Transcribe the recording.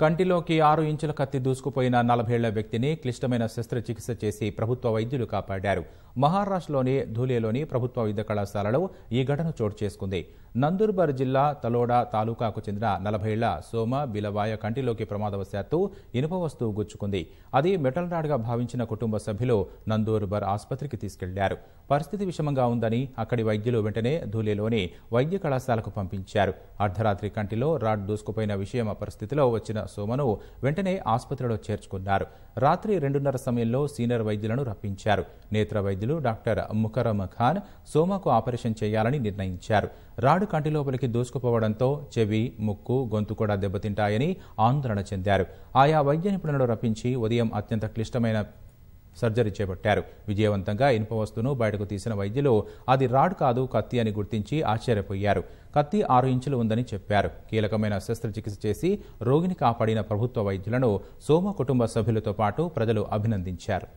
కంటిలోకి 6 ఇంచుల కత్తి దూసుకుపోయిన 40 ఏళ్ల వ్యక్తిని క్లిష్టమైన శస్త్రచికిత్స చేసి ప్రభుత్వ వైద్యులు కాపాడారు. మహారాష్ట్రలోని ధూలేలోని ప్రభుత్వ వైద్య కళాశాలలో ఈ ఘటన చోటు చేసుకుంది. నందుర్బార్ జిల్లా తలోడా తాలూకాకు చెందిన 40 ఏళ్ల సోమ బిలవాయ కంటిలోకి ప్రమాదవశాత్తు ఇనుప వస్తువు గుచ్చుకుంది. అది మెటల్ రాడ్గా భావించిన కుటుంబ సభ్యులు నందూర్బార్ ఆసుపత్రికి తీసుకెళ్లారు. పరిస్థితి విషమంగా ఉందని అక్కడి వైద్యులు వెంటనే ధూలేలోని వైద్య కళాశాలకు పంపించారు. అర్ధరాత్రి కంటిలో రాడ్ దూసుకుపోయిన విషయం పరిస్థితిలో వచ్చిన సోమను వెంటనే ఆసుపత్రిలో చేర్చుకున్నారు. రాత్రి 2:30 సమయంలో సీనియర్ వైద్యులను రప్పించారు. నేత్ర వైద్యులు డాక్టర్ ముఖరం ఖాన్ సోమకు ఆపరేషన్ చేయాలని నిర్ణయించారు. రాడు కంటి లోపలికి దూసుకుపోవడంతో చెవి, ముక్కు, గొంతు కూడా దెబ్బతింటాయని ఆందోళన చెందారు. ఆయా వైద్య నిపుణులను రప్పించి ఉదయం అత్యంత క్లిష్టమైన సర్జరీ చేపట్టారు. విజయవంతంగా ఇనుప వస్తువును బయటకు తీసిన వైద్యులు అది రాడ్ కాదు, కత్తి అని గుర్తించి ఆశ్చర్యపోయారు. కత్తి 6 ఇంచులు ఉందని చెప్పారు. కీలకమైన శస్త్రచికిత్స చేసి రోగిని కాపాడిన ప్రభుత్వ వైద్యులను సోమ కుటుంబ సభ్యులతో పాటు ప్రజలు అభినందించారు.